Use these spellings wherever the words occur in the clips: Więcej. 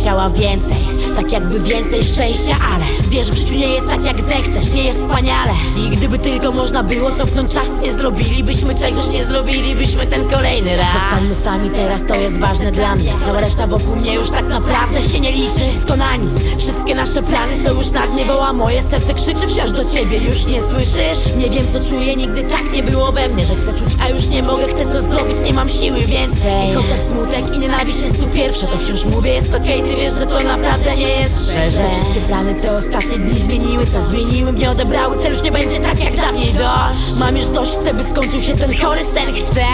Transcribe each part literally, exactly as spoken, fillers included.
chciała więcej, tak jakby więcej szczęścia, ale wiesz, w życiu nie jest tak jak zechcesz, nie jest wspaniale. I gdyby tylko można było cofnąć czas, nie zrobilibyśmy czegoś, nie zrobilibyśmy ten kolejny raz. Zostańmy sami teraz, to jest ważne dla mnie. Cała reszta wokół mnie już tak naprawdę się nie liczy. Wszystko na nic, wszystkie nasze plany są już na dnie. Woła moje serce, krzyczy wciąż do ciebie, już nie słyszysz? Nie wiem co czuję, nigdy tak nie było we mnie, że chcę czuć, a już nie mogę, chcę coś zrobić, nie mam siły więcej. I chociaż smutek i nienawiść jest tu pierwsze, to wciąż mówię, jest okej, ty wiesz, że to naprawdę nie jest szczerze. Wszystkie plany te ostatnie dni zmieniły, co zmieniły mnie, odebrały cel, już nie będzie tak jak dawniej. Dość, mam już dość, chcę by skończył się ten chory sen, chcę,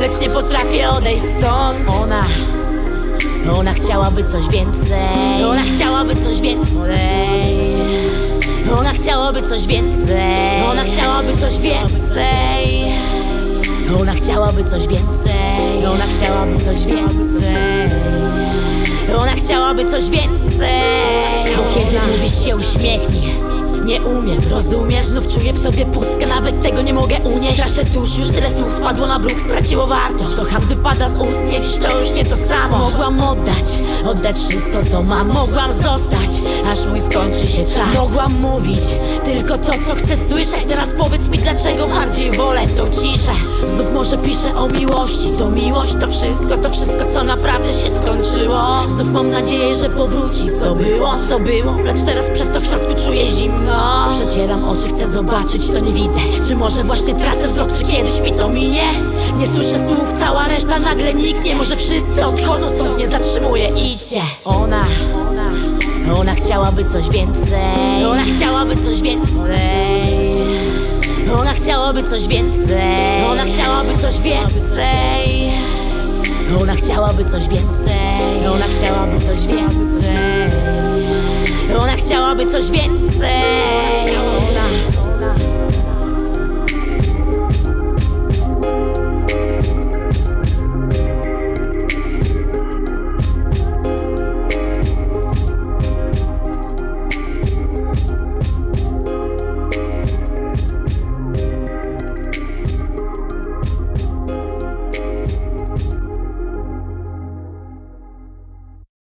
lecz nie potrafię odejść stąd. Ona, ona chciałaby coś więcej, ona chciałaby coś więcej, ona chciałaby coś więcej, ona chciałaby coś więcej, ona chciałaby coś więcej, ona chciałaby coś więcej, ona chciałaby coś więcej. Bo kiedy mówisz się uśmiechnij, nie umiem, rozumiesz? Znów czuję w sobie pustkę, nawet tego nie mogę unieść. Tracę dusz, już tyle słów spadło na bruk, straciło wartość. Kocham, gdy pada z ust, nie dziś, to już nie to samo. Mogłam oddać, oddać wszystko co mam. Mogłam zostać, aż mój skończy się czas. Mogłam mówić tylko to co chcę słyszeć. Teraz powiedz mi dlaczego bardziej wolę tą ciszę. Znów może piszę o miłości, to miłość, to wszystko, to wszystko co naprawdę się skończyło. Znów mam nadzieję, że powróci co było, co było, lecz teraz przez to w środku czuję zimno. Przecieram oczy, chcę zobaczyć, to nie widzę. Czy może właśnie tracę wzrok, czy kiedyś mi to minie? Nie słyszę słów, cała reszta nagle niknie. Może wszyscy odchodzą, stąd nie zatrzymuję, idźcie. Ona, ona chciałaby coś więcej, ona chciałaby coś więcej, ona chciałaby coś więcej, ona chciałaby coś więcej, ona chciałaby coś więcej, ona chciałaby coś więcej, ona chciałaby coś więcej.